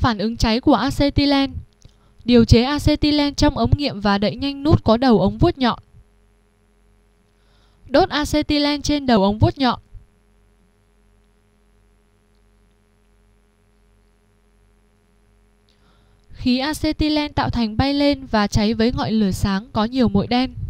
Phản ứng cháy của acetilen. Điều chế acetilen trong ống nghiệm và đậy nhanh nút có đầu ống vuốt nhọn. Đốt acetilen trên đầu ống vuốt nhọn. Khí acetilen tạo thành bay lên và cháy với ngọn lửa sáng có nhiều muội đen.